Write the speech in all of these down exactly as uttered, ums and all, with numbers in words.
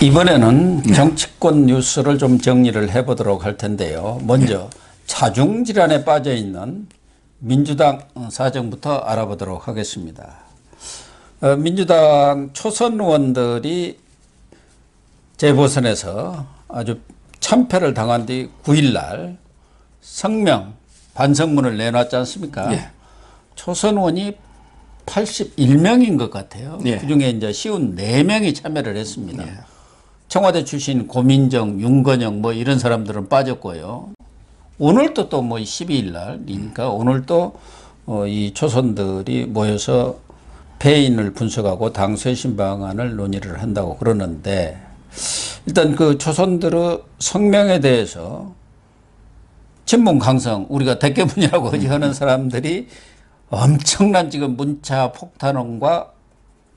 이번에는 정치권 뉴스를 좀 정리를 해보도록 할 텐데요. 먼저 차중질환에 빠져있는 민주당 사정부터 알아보도록 하겠습니다. 민주당 초선 의원들이 재보선에서 아주 참패를 당한 뒤 구일 날 성명 반성문을 내놨지 않습니까? 예. 초선 의원이 팔십일 명인 것 같아요. 예. 그중에 이제 오십사 명이 참여를 했습니다. 예. 청와대 출신 고민정, 윤건영 뭐 이런 사람들은 빠졌고요. 오늘도 또 뭐 십이일 날이니까 음. 오늘도 어 이 초선들이 모여서 패인을 분석하고 당쇄신방안을 논의를 한다고 그러는데, 일단 그 초선들의 성명에 대해서 친문 강성, 우리가 대깨문이라고 음. 하는 사람들이 엄청난 지금 문자 폭탄원과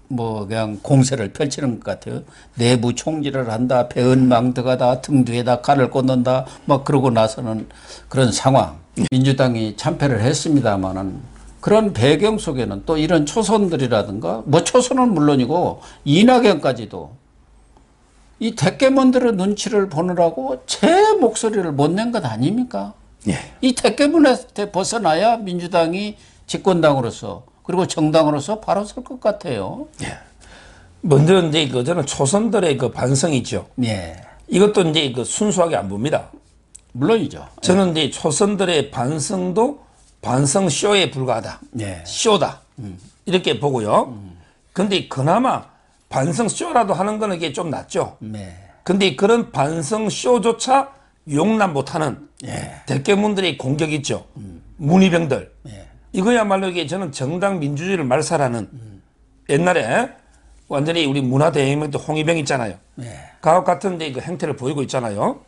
뭐 그냥 공세를 펼치는 것 같아요. 내부 총질을 한다, 배은망덕하다, 등 뒤에다 칼을 꽂는다, 막 그러고 나서는 그런 상황. 민주당이 참패를 했습니다만은 그런 배경 속에는 또 이런 초선들이라든가 뭐 초선은 물론이고 이낙연까지도 이 대깨문들의 눈치를 보느라고 제 목소리를 못 낸 것 아닙니까? 예. 이 대깨문에 벗어나야 민주당이 집권당으로서 그리고 정당으로서 바로 설 것 같아요. 예. 먼저 이제 그 저는 초선들의 그 반성이죠. 예. 이것도 이제 그 순수하게 안 봅니다. 물론이죠. 저는 예. 이제 초선들의 반성도 반성 쇼에 불과하다. 예. 쇼다. 음. 이렇게 보고요. 그런데 음. 그나마 반성 쇼라도 하는 거는 이게 좀 낫죠. 그런데 예. 그런 반성 쇼조차 용납 못하는 예. 대깨문들의 공격이 있죠. 음. 문의병들. 예. 이거야말로 이게 저는 정당 민주주의를 말살하는 음. 옛날에 완전히 우리 문화대혁명 때 홍위병 있잖아요. 예. 가옥 같은 데 그 행태를 보이고 있잖아요.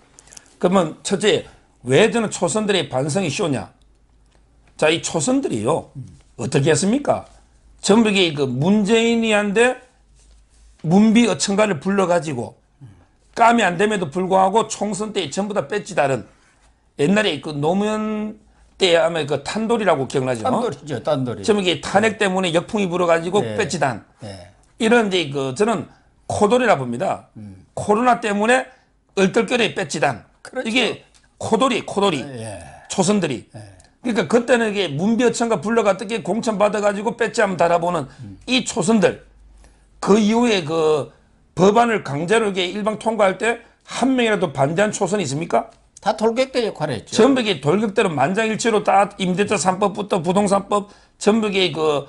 그러면 첫째, 왜 저는 초선들의 반성이 쇼냐. 자, 이 초선들이요. 음. 어떻게 했습니까? 전부 이게 그 문재인이 한데 문비어천가를 불러가지고 까미 안 됨에도 불구하고 총선 때 전부 다 뺏지 다른 옛날에 그 노무현 때 아마 그 탄돌이라고 기억나죠? 탄돌이죠, 탄돌이. 지금 이게 탄핵 때문에 역풍이 불어가지고 네. 뺏지단. 네. 이런 이제 그 저는 코돌이라 봅니다. 음. 코로나 때문에 얼떨결에 뺏지단. 그렇죠. 이게 코돌이, 코돌이. 네. 초선들이. 네. 그러니까 그때는 이게 문비어천가 불러갔더니 공천 받아가지고 뺏지 하면 달아보는 음. 이 초선들. 그 이후에 그 법안을 강제로 이게 일방 통과할 때 한 명이라도 반대한 초선이 있습니까? 다 돌격대 역할을 했죠. 전부 이게 돌격대로 만장일치로 다 임대차 삼법부터 부동산법 전부 이게 그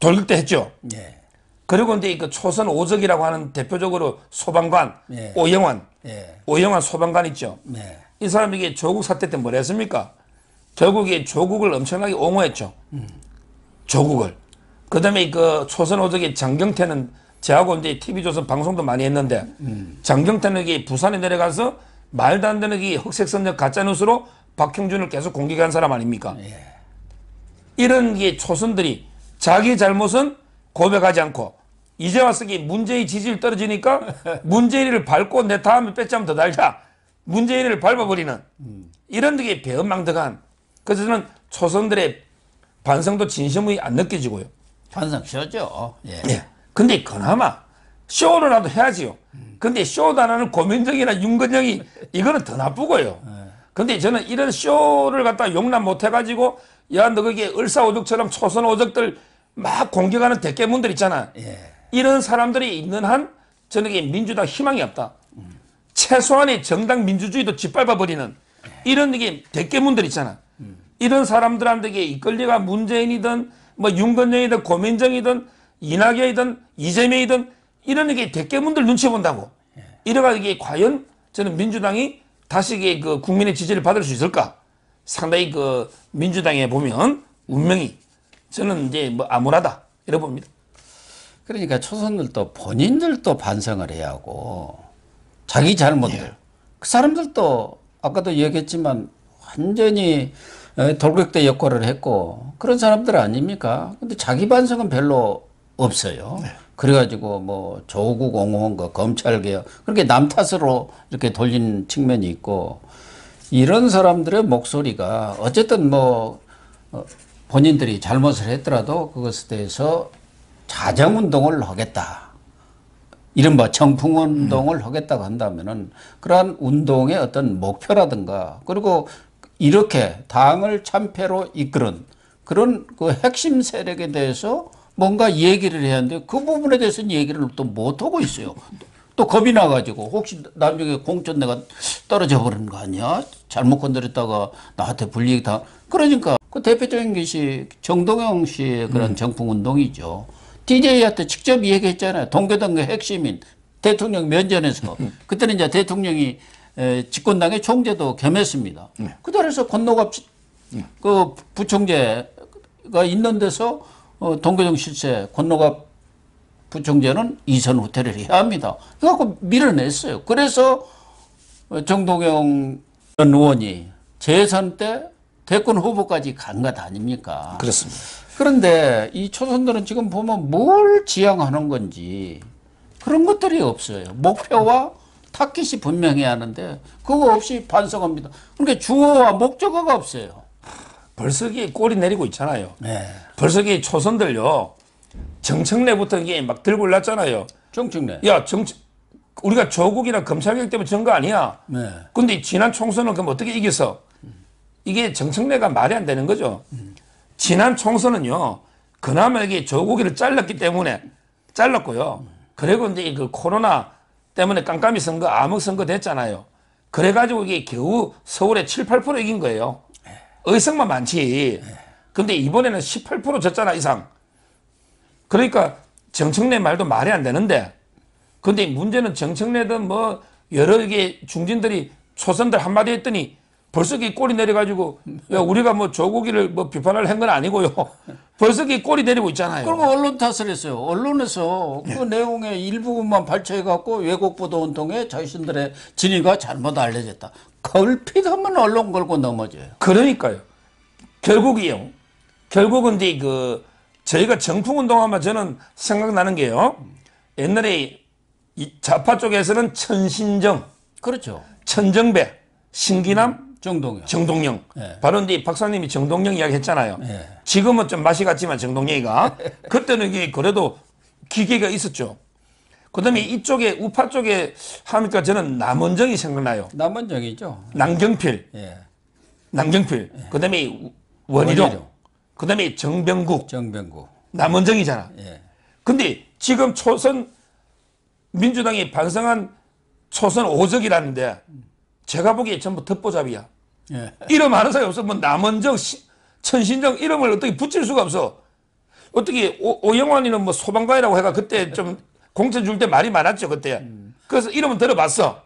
돌격대 했죠. 예. 그리고 이제 그 초선 오적이라고 하는 대표적으로 소방관, 예. 오영환, 예. 오영환 소방관 있죠. 예. 이 사람이 이게 조국 사태 때 뭘 했습니까? 결국에 조국을 엄청나게 옹호했죠. 음. 조국을. 그 다음에 그 초선 오적의 장경태는 저하고 이제 티비조선 방송도 많이 했는데 음. 장경태는 이게 부산에 내려가서 말도 안 되는 이 흑색선전 가짜뉴스로 박형준을 계속 공격한 사람 아닙니까? 예. 이런 게 초선들이 자기 잘못은 고백하지 않고 이제 와서 문재인 지지율 떨어지니까 문재인을 밟고 내 다음에 뺏자면 더 달자. 문재인을 밟아버리는 음. 이런 게 배은망덕한. 그래서 저는 초선들의 반성도 진심이 안 느껴지고요. 반성 쇼죠. 예. 예. 근데 그나마 쇼로라도 해야지요. 근데 쇼단어는 고민정이나 윤건영이 이거는 더 나쁘고요. 근데 저는 이런 쇼를 갖다 용납 못해가지고 야 너 그게 을사오적처럼 초선 오적들 막 공격하는 대깨문들 있잖아. 예. 이런 사람들이 있는 한 저는 이게 민주당 희망이 없다. 음. 최소한의 정당 민주주의도 짓밟아버리는 예. 이런 이게 대깨문들 있잖아. 음. 이런 사람들한테 이게 이끌려가 문재인이든 뭐 윤건영이든 고민정이든 이낙연이든 이재명이든 이런 게 대깨문들 눈치 본다고. 예. 이래가 이게 과연 저는 민주당이 다시 이게 그 국민의 지지를 받을 수 있을까? 상당히 그 민주당에 보면 운명이 저는 이제 뭐 암울하다 이래 봅니다. 그러니까 초선들도 본인들도 반성을 해야 하고 자기 잘못들. 예. 그 사람들도 아까도 얘기했지만 완전히 돌격대 역할을 했고 그런 사람들 아닙니까? 근데 자기 반성은 별로 없어요. 예. 그래가지고 뭐 조국 옹호한 거, 검찰개혁 그렇게 남 탓으로 이렇게 돌린 측면이 있고, 이런 사람들의 목소리가 어쨌든 뭐 본인들이 잘못을 했더라도 그것에 대해서 자정운동을 하겠다 이른바 정풍운동을 음. 하겠다고 한다면은 그러한 운동의 어떤 목표라든가 그리고 이렇게 당을 참패로 이끄는 그런 그 핵심 세력에 대해서 뭔가 얘기를 해야 하는데 그 부분에 대해서는 얘기를 또 못하고 있어요. 또 겁이 나가지고 혹시 나중에 공천 내가 떨어져 버리는 거 아니야? 잘못 건드렸다가 나한테 불이익 당. 그러니까 그 대표적인 것이 정동영 씨의 그런 음. 정풍운동이죠. 디제이한테 직접 얘기했잖아요. 동교동의 핵심인 대통령 면전에서. 그때는 이제 대통령이 집권당의 총재도 겸했습니다. 네. 그 자리에서 권노갑 네. 그 부총재가 있는 데서 동교동 실세 권노갑 부총재는 이선 후퇴를 해야 합니다. 그래서 밀어냈어요. 그래서 정동영 전 의원이 재선 때 대권 후보까지 간 것 아닙니까? 그렇습니다. 그런데 이 초선들은 지금 보면 뭘 지향하는 건지 그런 것들이 없어요. 목표와 타깃이 분명해야 하는데 그거 없이 반성합니다. 그러니까 주어와 목적어가 없어요. 벌써기 꼬리 내리고 있잖아요. 네. 벌써기 초선들요. 정청래부터 이게 막 들고 올랐잖아요. 정청래. 야, 정 우리가 조국이나 검찰개혁 때문에 전 거 아니야. 네. 근데 지난 총선은 그럼 어떻게 이겨서 이게 정청래가 말이 안 되는 거죠. 음. 지난 총선은요, 그나마 이게 조국이를 잘랐기 때문에 잘랐고요. 음. 그리고 이제 그 코로나 때문에 깜깜이 선거, 암흑 선거 됐잖아요. 그래가지고 이게 겨우 서울에 칠, 팔 퍼센트 이긴 거예요. 에이. 의석만 많지. 에이. 근데 이번에는 십팔 퍼센트 졌잖아, 이상. 그러니까 정청래 말도 말이 안 되는데. 근데 문제는 정청래든 뭐 여러 이게 중진들이 초선들 한마디 했더니 벌써 이 꼬리 내려가지고, 야, 우리가 뭐 조국이를 뭐 비판을 한 건 아니고요. 벌써 이 꼬리 내리고 있잖아요. 그리고 언론 탓을 했어요. 언론에서 그 네. 내용의 일부분만 발췌해갖고 외국 보도운동에 자신들의 진위가 잘못 알려졌다. 걸핏 하면 언론 걸고 넘어져요. 그러니까요. 결국이요. 결국은 이제 그, 저희가 정풍운동하면 저는 생각나는 게요. 옛날에 이 좌파 쪽에서는 천신정. 그렇죠. 천정배, 신기남, 음. 정동영. 정동영. 예. 바로 이제 박사님이 정동영 이야기 했잖아요. 예. 지금은 좀 맛이 갔지만 정동영이가. 그때는 이게 그래도 기계가 있었죠. 그 다음에 이쪽에 우파 쪽에 하니까 저는 남원정이 생각나요. 남원정이죠. 남경필. 예. 남경필. 예. 그 다음에 원희룡. 그 다음에 정병국. 정병국. 남원정이잖아. 예. 근데 지금 초선 민주당이 반성한 초선 오적이라는데 제가 보기에 전부 덮보잡이야. 예. 이름 아는 사람이 없어. 뭐 남원정, 천신정 이름을 어떻게 붙일 수가 없어. 어떻게 오, 오영환이는 뭐 소방관이라고 해가 그때 좀 공천 줄 때 말이 많았죠 그때. 음. 그래서 이름은 들어봤어.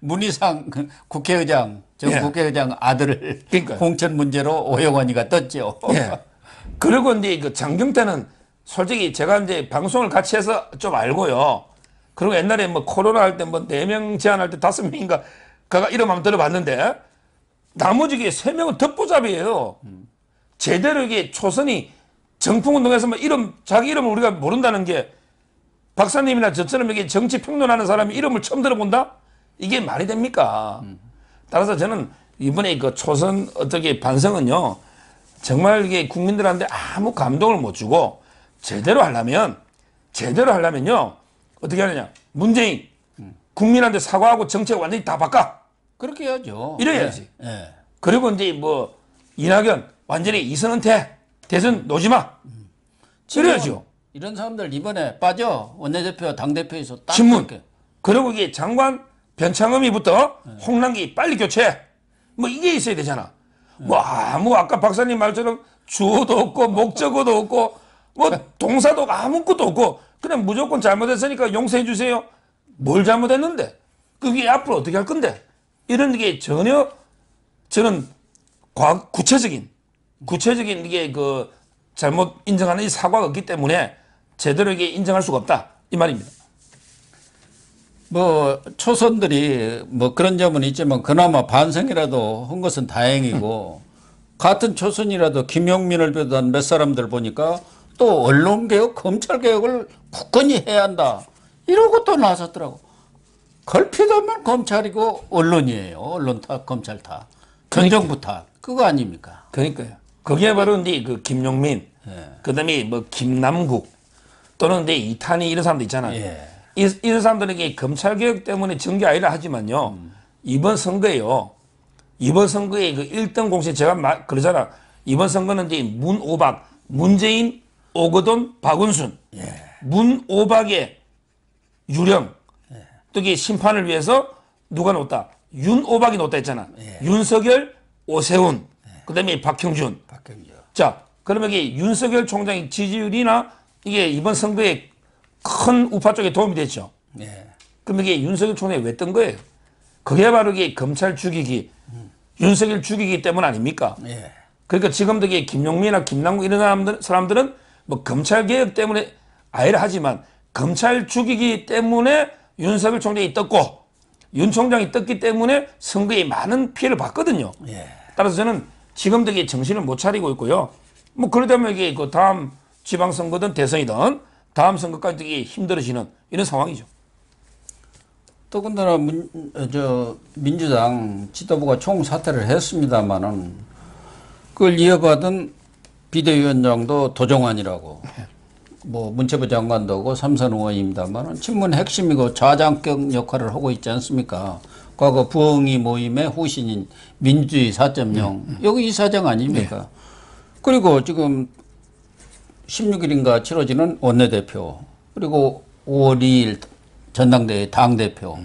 문희상 국회의장, 전 예. 국회의장 아들을 그러니까요. 공천 문제로 오영환이가 떴죠. 예. 그리고 이제 그 장경태는 솔직히 제가 이제 방송을 같이 해서 좀 알고요. 그리고 옛날에 뭐 코로나 할 때 뭐 네 명 제한할 때 다섯 명인가 그가 이름 한번 들어봤는데 나머지 세 명은 덮보잡이에요. 음. 제대로 이게 초선이 정풍운동에서 뭐 이름 자기 이름을 우리가 모른다는 게 박사님이나 저처럼 이게 정치 평론하는 사람이 이름을 처음 들어본다? 이게 말이 됩니까? 음. 따라서 저는 이번에 그 초선 어떻게 반성은요 정말 이게 국민들한테 아무 감동을 못 주고 제대로 하려면 제대로 하려면요 어떻게 하느냐 문재인 국민한테 사과하고 정책 완전히 다 바꿔. 그렇게 해야죠. 이래야지. 네, 네. 그리고 이제 뭐 이낙연 완전히 이선은퇴 대선 놓지 마. 음. 이래야죠. 이런 사람들 이번에 빠져. 원내대표 당대표에서 딱 신문. 그렇게. 그리고 이게 장관 변창흠이부터 네. 홍남기 빨리 교체. 뭐 이게 있어야 되잖아. 네. 뭐 아무 아까 박사님 말처럼 주어도 없고 목적어도 없고 뭐 동사도 아무것도 없고 그냥 무조건 잘못했으니까 용서해 주세요. 뭘 잘못했는데? 그게 앞으로 어떻게 할 건데? 이런 게 전혀 저는 과, 구체적인, 구체적인 이게 그 잘못 인정하는 이 사과가 없기 때문에 제대로 이게 인정할 수가 없다. 이 말입니다. 뭐, 초선들이 뭐 그런 점은 있지만 그나마 반성이라도 한 것은 다행이고 같은 초선이라도 김용민을 비롯한 몇 사람들 보니까 또 언론개혁, 검찰개혁을 굳건히 해야 한다. 이러고 또 나섰더라고. 걸핏하면 검찰이고 언론이에요. 언론 탓, 검찰 탓. 전 정부 탓. 그거 아닙니까? 그러니까요. 그게 바로 이제 그 김용민, 예. 그 다음에 뭐 김남국 또는 이제 이탄희 이런 사람도 있잖아요. 예. 이, 이런 사람들에게 검찰개혁 때문에 정계화해를 하지만요. 음. 이번 선거에요. 이번 선거에 그 일 등 공세 제가 말, 그러잖아. 이번 선거는 이제 문오박, 문재인, 오거돈, 박원순. 예. 문오박의 유령. 예. 또 이게 심판을 위해서 누가 놓다? 윤오박이 놓다 했잖아. 예. 윤석열, 오세훈. 예. 그 다음에 박형준. 박형준. 자, 그러면 이게 윤석열 총장의 지지율이나 이게 이번 선거에 큰 우파 쪽에 도움이 됐죠. 예. 그럼 이게 윤석열 총장이 왜 뜬 거예요? 그게 바로 이게 검찰 죽이기, 음. 윤석열 죽이기 때문 아닙니까? 예. 그러니까 지금도 이게 김용민이나 김남국 이런 사람들, 사람들은 뭐 검찰 개혁 때문에 아예를 하지만 검찰 죽이기 때문에 윤석열 총장이 떴고 윤 총장이 떴기 때문에 선거에 많은 피해를 봤거든요. 예. 따라서 저는 지금도 이게 정신을 못 차리고 있고요. 뭐 그러다면 이게 그 다음 지방선거든 대선이든 다음 선거까지 되게 힘들어지는 이런 상황이죠. 더군다나 문, 저 민주당 지도부가 총사퇴를 했습니다만은 그걸 이어받은 비대위원장도 도정환이라고 뭐 문체부 장관도 하고 삼선 의원입니다만은 친문 핵심이고 좌장격 역할을 하고 있지 않습니까? 과거 부엉이 모임의 후신인 민주주의 사 점 영 여기 이사장 아닙니까? 네. 그리고 지금 십육 일인가 치러지는 원내대표 그리고 오월 이일 전당대회 당대표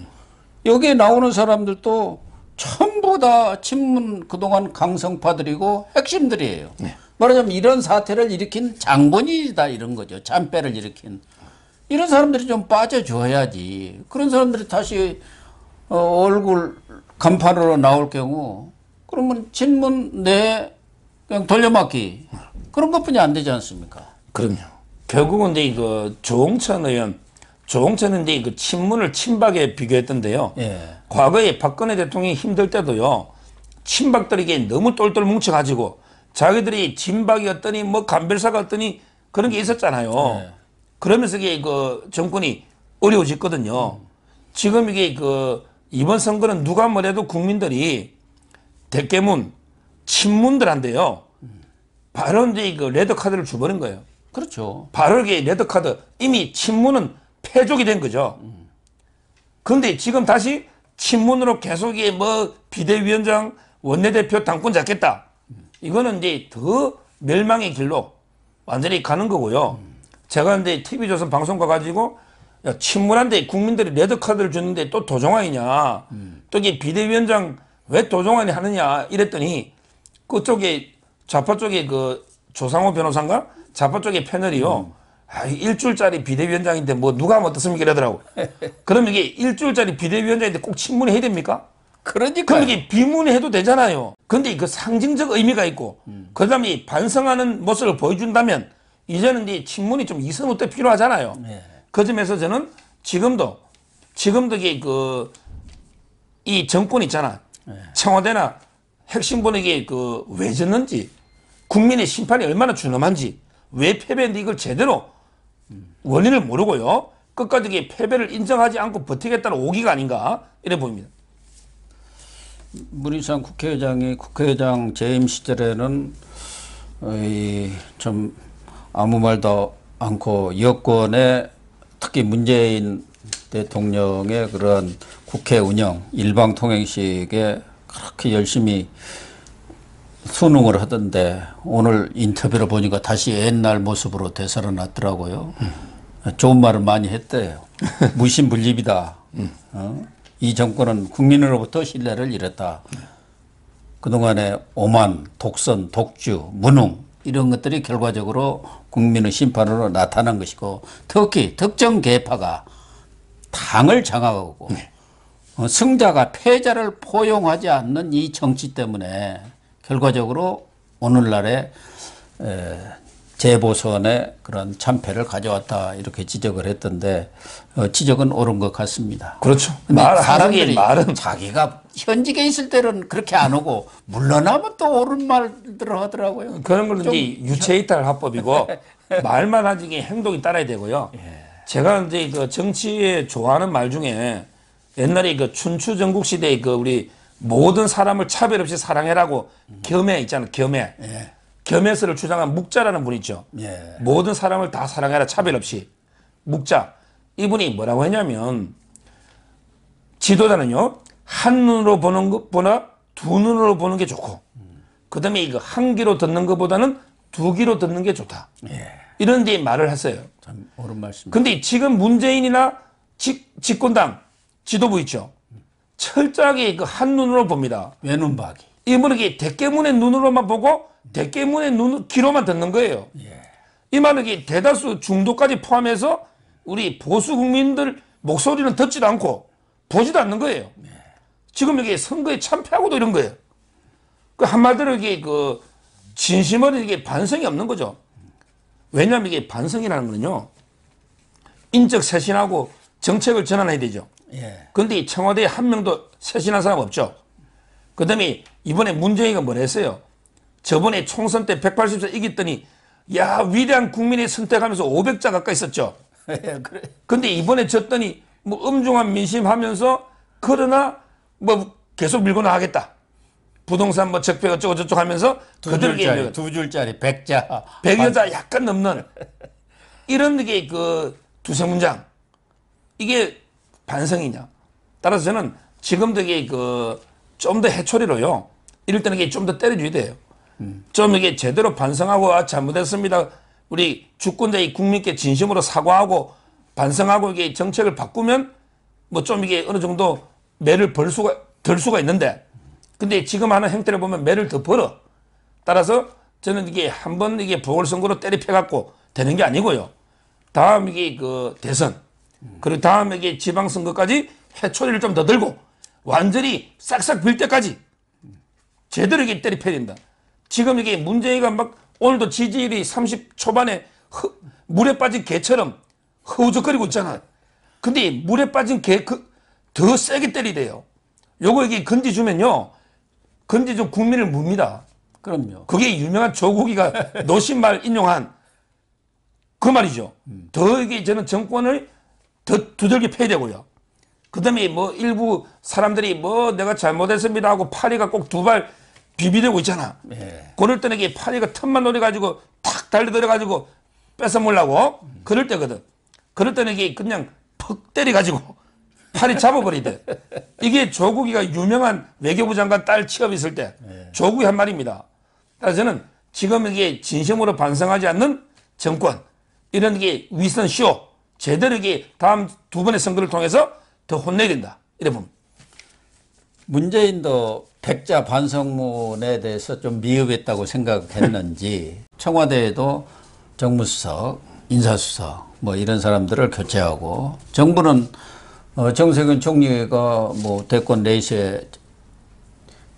여기에 나오는 사람들도 전부 다 친문 그동안 강성파들이고 핵심들이에요. 네. 말하자면 이런 사태를 일으킨 장본인이다 이런 거죠. 잔패를 일으킨. 이런 사람들이 좀 빠져줘야지. 그런 사람들이 다시 어, 얼굴 간판으로 나올 경우 그러면 친문 내 그냥 돌려막기 그런 것뿐이 안 되지 않습니까? 그럼요. 결국은 이제 그 조홍천 의원, 조홍천은 이제 그 친문을 친박에 비교했던데요. 예. 과거에 박근혜 대통령이 힘들 때도요, 친박들에게 너무 똘똘 뭉쳐가지고 자기들이 진박이었더니 뭐 간별사가 어떠니 그런 게 있었잖아요. 예. 그러면서 이게 그 정권이 어려워졌거든요. 음. 지금 이게 그 이번 선거는 누가 뭐래도 국민들이 대깨문, 친문들한테요. 바로 이제 그 레드카드를 줘버린 거예요. 그렇죠. 바로 이게 레드카드. 이미 친문은 패족이 된 거죠. 그런데 지금 다시 친문으로 계속 이게 뭐 비대위원장, 원내대표 당권 잡겠다. 이거는 이제 더 멸망의 길로 완전히 가는 거고요. 제가 이제 티비조선 방송 가가지고 야, 친문한테 국민들이 레드카드를 줬는데 또 도정환이냐. 또 이게 비대위원장 왜 도정환이 하느냐 이랬더니 그쪽에 좌파 쪽에 그 조상호 변호사인가? 좌파 쪽에 패널이요. 음. 아, 일주일짜리 비대위원장인데 뭐 누가 하면 어떻습니까? 이러더라고. 그럼 이게 일주일짜리 비대위원장인데 꼭 친문해야 됩니까? 그러니까. 그럼 이게 비문해도 되잖아요. 근데 그 상징적 의미가 있고, 음. 그 다음에 반성하는 모습을 보여준다면, 이제는 이제 친문이 좀 이선호 때 필요하잖아요. 네. 그 점에서 저는 지금도, 지금도 이게 그, 이 정권 있잖아. 네. 청와대나 핵심본에게 그 왜 졌는지 국민의 심판이 얼마나 준엄한지 왜 패배했는데 이걸 제대로 원인을 모르고요. 끝까지 패배를 인정하지 않고 버티겠다는 오기가 아닌가 이래 보입니다. 문희상 국회의장이 국회의장 재임 시절에는 좀 아무 말도 않고 여권에 특히 문재인 대통령의 그런 국회 운영 일방통행식에 그렇게 열심히 수능을 하던데 오늘 인터뷰를 보니까 다시 옛날 모습으로 되살아났더라고요. 음. 좋은 말을 많이 했대요. 무신불립이다. 음. 어? 이 정권은 국민으로부터 신뢰를 잃었다. 음. 그동안의 오만, 독선, 독주, 무능 이런 것들이 결과적으로 국민의 심판으로 나타난 것이고 특히 특정 계파가 당을 장악하고 음. 승자가 패자를 포용하지 않는 이 정치 때문에 결과적으로 오늘날의 재보선의 그런 참패를 가져왔다 이렇게 지적을 했던데 지적은 옳은 것 같습니다. 그렇죠. 사람들이 말은 자기가 현직에 있을 때는 그렇게 안 하고 물러나면 또 옳은 말들을 하더라고요. 그런 건 이제 유체이탈 화법이고 말만 하지 행동이 따라야 되고요. 예. 제가 이제 그 정치에 좋아하는 말 중에 옛날에 그 춘추 전국 시대에 그 우리 모든 사람을 차별 없이 사랑해라고 음. 겸해 있잖아요. 겸해. 예. 겸해서를 주장한 묵자라는 분이 있죠. 예. 모든 사람을 다 사랑해라 차별 없이. 묵자. 이분이 뭐라고 했냐면, 지도자는요, 한 눈으로 보는 것보다 두 눈으로 보는 게 좋고, 그 다음에 이거 한 귀로 듣는 것보다는 두 귀로 듣는 게 좋다. 예. 이런 데 말을 했어요. 참 옳은 말씀. 근데 지금 문재인이나 지, 집권당 지도부 있죠. 철저하게 그 한 눈으로 봅니다. 외눈박이. 이분은 이게 대깨문의 눈으로만 보고 대깨문의 눈 귀로만 듣는 거예요. 예. 이 말은 이게 대다수 중도까지 포함해서 우리 보수 국민들 목소리는 듣지도 않고 보지도 않는 거예요. 예. 지금 이게 선거에 참패하고도 이런 거예요. 그 한마디로 이게 그 진심으로 이게 반성이 없는 거죠. 왜냐하면 이게 반성이라는 거는요, 인적 쇄신하고 정책을 전환해야 되죠. 그런데 예. 청와대에 한 명도 쇄신한 사람 없죠. 그 다음에 이번에 문재인이가 뭘 했어요? 저번에 총선 때 백팔십 석 이겼더니 야, 위대한 국민의 선택하면서 오백 자 가까이 썼죠. 그런데 그래. 이번에 졌더니 뭐 엄중한 민심하면서 그러나 뭐 계속 밀고 나가겠다. 부동산 뭐 적폐 어쩌고저쩌고 하면서 두 줄짜리, 두 줄짜리 백자. 백여자 약간 넘는 이런 게 그 두세 문장. 이게 반성이냐. 따라서 저는 지금도 이게 그 좀 더 해초리로요. 이럴 때는 이게 좀 더 때려줘야 돼요. 음. 좀 이게 제대로 반성하고 아, 잘못했습니다. 우리 주권자의 국민께 진심으로 사과하고 반성하고 이게 정책을 바꾸면 뭐 좀 이게 어느 정도 매를 벌 수가, 덜 수가 있는데. 근데 지금 하는 행태를 보면 매를 더 벌어. 따라서 저는 이게 한 번 이게 보궐선거로 때리펴갖고 되는 게 아니고요. 다음 이게 그 대선, 그리고 다음 이게 지방선거까지 해초리를 좀 더 들고 완전히 싹싹 빌 때까지 제대로 이게 때리펴야 된다. 지금 이게 문재인이가 막 오늘도 지지율이 삼십 초반에 허, 물에 빠진 개처럼 허우적거리고 있잖아. 근데 물에 빠진 개 그 더 세게 때리대요. 요거 이게 건지주면요. 근데 좀 국민을 묻니다. 그럼요. 그게 유명한 조국이가 노신말 인용한 그 말이죠. 음. 더 이게 저는 정권을 더 두들겨 패야 되고요. 그 다음에 뭐 일부 사람들이 뭐 내가 잘못했습니다 하고 파리가 꼭 두 발 비비대고 있잖아. 예. 그럴 때는 이게 파리가 틈만 노려가지고 탁 달려들어가지고 뺏어 몰라고 음. 그럴 때거든. 그럴 때는 이게 그냥 퍽 때려가지고 팔이 잡아버리대. 이게 조국이가 유명한 외교부 장관 딸 취업이 있을 때 네. 조국이 한 말입니다. 따라서 저는 지금 이게 진심으로 반성하지 않는 정권, 이런 게 위선쇼, 제대로 이게 다음 두 번의 선거를 통해서 더 혼내야 된다. 이래 보면. 문재인도 백자 반성문에 대해서 좀 미흡했다고 생각했는지 청와대에도 정무수석, 인사수석 뭐 이런 사람들을 교체하고 정부는 어, 정세균 총리가 뭐 대권 레이스에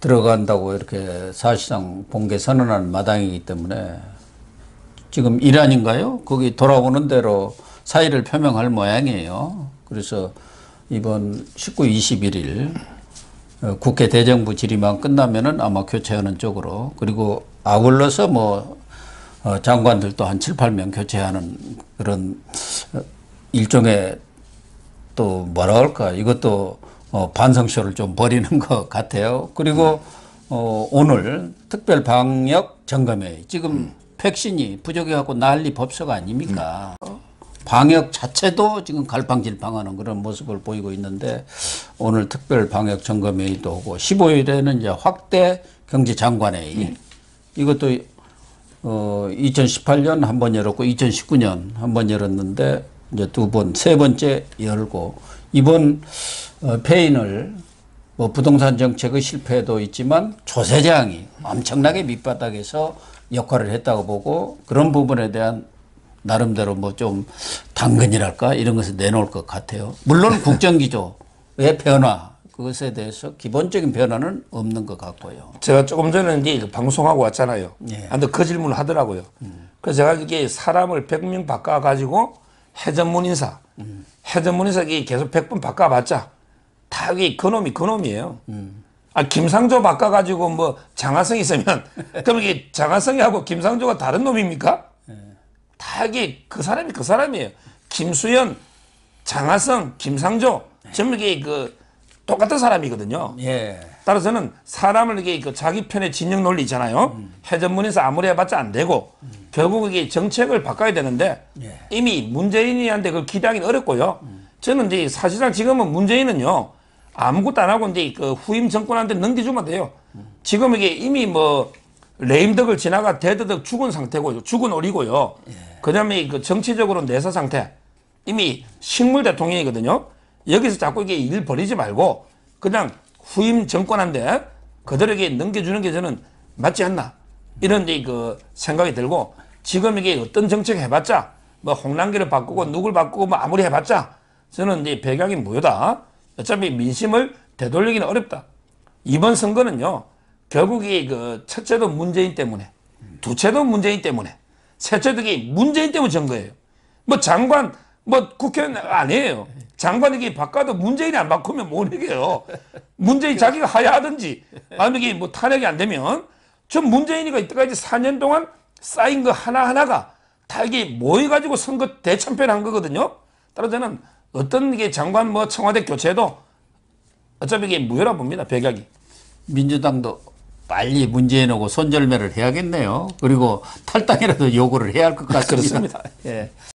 들어간다고 이렇게 사실상 공개 선언한 마당이기 때문에 지금 이란인가요? 거기 돌아오는 대로 사의를 표명할 모양이에요. 그래서 이번 십구, 이십일 일 어, 국회 대정부 질의만 끝나면은 아마 교체하는 쪽으로, 그리고 아울러서 뭐 어, 장관들도 한 칠, 팔 명 교체하는 그런 일종의 또 뭐라 할까, 이것도 어 반성쇼를 좀 벌이는 것 같아요. 그리고 음. 어 오늘 특별 방역 점검회의, 지금 음. 백신이 부족해갖고 난리 법석 아닙니까. 음. 방역 자체도 지금 갈팡질팡하는 그런 모습을 보이고 있는데, 오늘 특별 방역 점검회의도 오고, 십오 일에는 이제 확대 경제장관회의 음. 이것도 어 이천십팔 년 한 번 열었고 이천십구 년 한 번 열었는데 이제 두 번, 세 번째 열고, 이번 어, 폐인을 뭐 부동산 정책의 실패도 있지만 조세장이 엄청나게 밑바닥에서 역할을 했다고 보고, 그런 부분에 대한 나름대로 뭐 좀 당근이랄까 이런 것을 내놓을 것 같아요. 물론 국정기조의 변화, 그것에 대해서 기본적인 변화는 없는 것 같고요. 제가 조금 전에 이제 방송하고 왔잖아요. 예. 근데 그 질문을 하더라고요. 음. 그래서 제가 이게 사람을 백 명 바꿔가지고 해전문 인사, 음. 해전문 인사 계속 백 번 바꿔봤자 다 이게 그놈이 그놈이에요. 음. 아, 김상조 바꿔가지고 뭐 장하성이 있으면 그럼 이게 장하성이하고 김상조가 다른 놈입니까? 네. 다 이게 그 사람이 그 사람이에요. 김수현, 장하성, 김상조 전부 이게 그 똑같은 사람이거든요. 예. 따라서는 사람을 이게 그 자기 편의 진영 논리 있잖아요. 음. 해전문에서 아무리 해봤자 안 되고 음. 결국 이게 정책을 바꿔야 되는데 예. 이미 문재인한테 그걸 기대하기는 어렵고요. 음. 저는 이제 사실상 지금은 문재인은요 아무것도 안 하고 이제 그 후임 정권한테 넘겨주면 돼요. 음. 지금 이게 이미 뭐 레임덕을 지나가 데드덕 죽은 상태고요, 죽은 오리고요. 예. 그다음에 그 정치적으로 내사 상태 이미 식물 대통령이거든요. 여기서 자꾸 이게 일 버리지 말고 그냥 후임 정권한데 그들에게 넘겨주는 게 저는 맞지 않나 이런 그 생각이 들고 지금 이게 어떤 정책 해봤자 뭐 홍남기를 바꾸고 누굴 바꾸고 뭐 아무리 해봤자 저는 이제 배경이 무효다. 어차피 민심을 되돌리기는 어렵다. 이번 선거는요 결국이 그 첫째도 문재인 때문에 두째도 문재인 때문에 셋째도 문재인 때문에 전 거예요. 뭐 장관 뭐 국회의원 아니에요. 장관에게 바꿔도 문재인이 안 바꾸면 못 이겨요. 문재인 자기가 하야하든지 아니면 이게 뭐 탄핵이 안 되면 전 문재인이가 이때까지 사 년 동안 쌓인 거 하나하나가 다 이게 모여가지고 선거 대참패를 한 거거든요. 따라서 저는 어떤 이게 장관 뭐 청와대 교체도 어차피 이게 무효라 봅니다. 백약이. 민주당도 빨리 문재인하고 손절매를 해야겠네요. 그리고 탈당이라도 요구를 해야 할 것 같습니다. 그렇습니다. 예.